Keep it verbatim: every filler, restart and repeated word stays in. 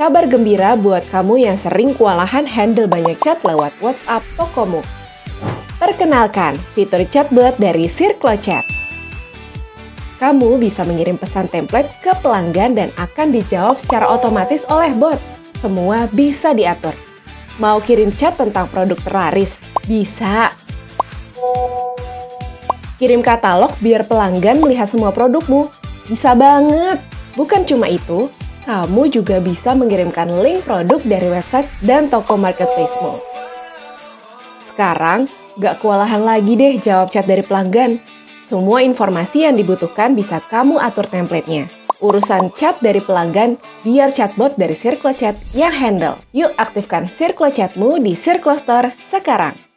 Kabar gembira buat kamu yang sering kewalahan handle banyak chat lewat WhatsApp Tokomu. Perkenalkan, fitur chatbot dari SIRCLO Chat. Kamu bisa mengirim pesan template ke pelanggan dan akan dijawab secara otomatis oleh bot. Semua bisa diatur. Mau kirim chat tentang produk terlaris? Bisa. Kirim katalog biar pelanggan melihat semua produkmu? Bisa banget! Bukan cuma itu, kamu juga bisa mengirimkan link produk dari website dan toko marketplace-mu. Sekarang, gak kewalahan lagi deh jawab chat dari pelanggan. Semua informasi yang dibutuhkan bisa kamu atur template-nya. Urusan chat dari pelanggan, biar chatbot dari SIRCLO Chat yang handle. Yuk aktifkan SIRCLO Chat-mu di SIRCLO Store sekarang!